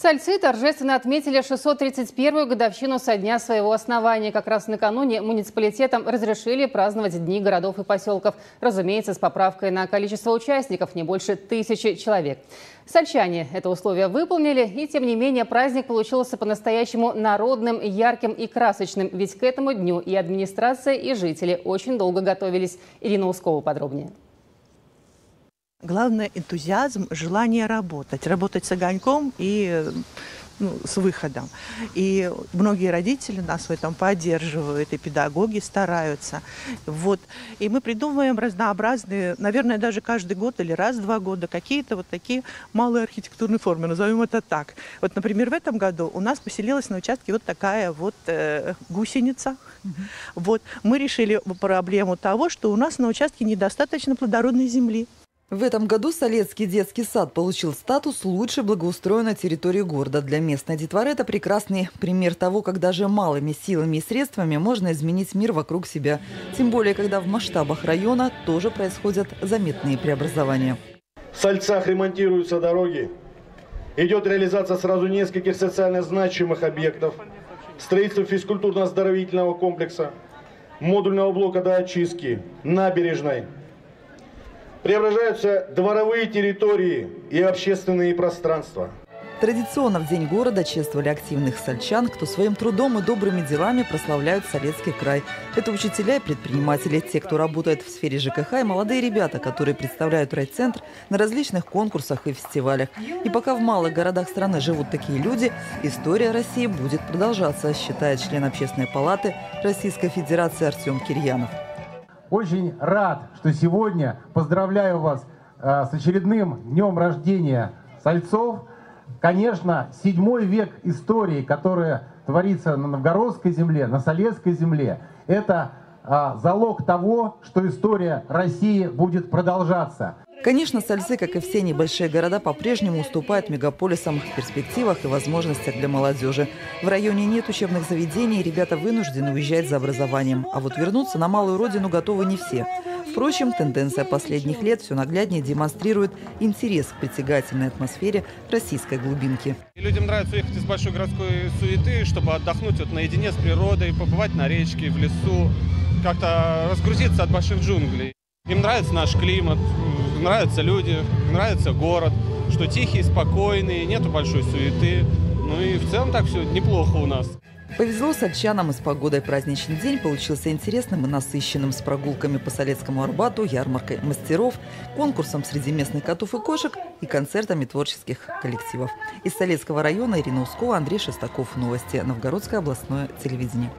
Сольцы торжественно отметили 631-ю годовщину со дня своего основания. Как раз накануне муниципалитетам разрешили праздновать дни городов и поселков. Разумеется, с поправкой на количество участников, не больше 1000 человек. Сольчане это условие выполнили, и тем не менее праздник получился по-настоящему народным, ярким и красочным. Ведь к этому дню и администрация, и жители очень долго готовились. Ирина Ускова подробнее. Главное – энтузиазм, желание работать. Работать с огоньком и с выходом. И многие родители нас в этом поддерживают, и педагоги стараются. Вот. И мы придумываем разнообразные, наверное, даже каждый год или раз в 2 года, какие-то вот такие малые архитектурные формы, назовем это так. Вот, например, в этом году у нас поселилась на участке вот такая вот гусеница. Вот. Мы решили проблему того, что у нас на участке недостаточно плодородной земли. В этом году Солецкий детский сад получил статус лучше благоустроенной территории города. Для местной детворы это прекрасный пример того, как даже малыми силами и средствами можно изменить мир вокруг себя. Тем более, когда в масштабах района тоже происходят заметные преобразования. В Сольцах ремонтируются дороги. Идет реализация сразу нескольких социально значимых объектов. Строительство физкультурно-оздоровительного комплекса, модульного блока до очистки, набережной. Преображаются дворовые территории и общественные пространства. Традиционно в День города чествовали активных сольчан, кто своим трудом и добрыми делами прославляют Солецкий край. Это учителя и предприниматели, те, кто работает в сфере ЖКХ, и молодые ребята, которые представляют райцентр на различных конкурсах и фестивалях. И пока в малых городах страны живут такие люди, история России будет продолжаться, считает член Общественной палаты Российской Федерации Артём Кирьянов. Очень рад, что сегодня поздравляю вас с очередным днем рождения Сольцов. Конечно, 7 век истории, которая творится на новгородской земле, на солецкой земле, это залог того, что история России будет продолжаться. Конечно, Сольцы, как и все небольшие города, по-прежнему уступают мегаполисам в перспективах и возможностях для молодежи. В районе нет учебных заведений, ребята вынуждены уезжать за образованием. А вот вернуться на малую родину готовы не все. Впрочем, тенденция последних лет все нагляднее демонстрирует интерес к притягательной атмосфере российской глубинки. Людям нравится уехать из большой городской суеты, чтобы отдохнуть вот наедине с природой, побывать на речке, в лесу, как-то разгрузиться от больших джунглей. Им нравится наш климат. Нравятся люди, нравится город, что тихий, спокойный, нету большой суеты. Ну и в целом так все неплохо у нас. Повезло сольчанам и с погодой. Праздничный день получился интересным и насыщенным, с прогулками по Солецкому Арбату, ярмаркой мастеров, конкурсом среди местных котов и кошек и концертами творческих коллективов. Из Солецкого района Ирина Ускова, Андрей Шестаков. Новости. Новгородское областное телевидение.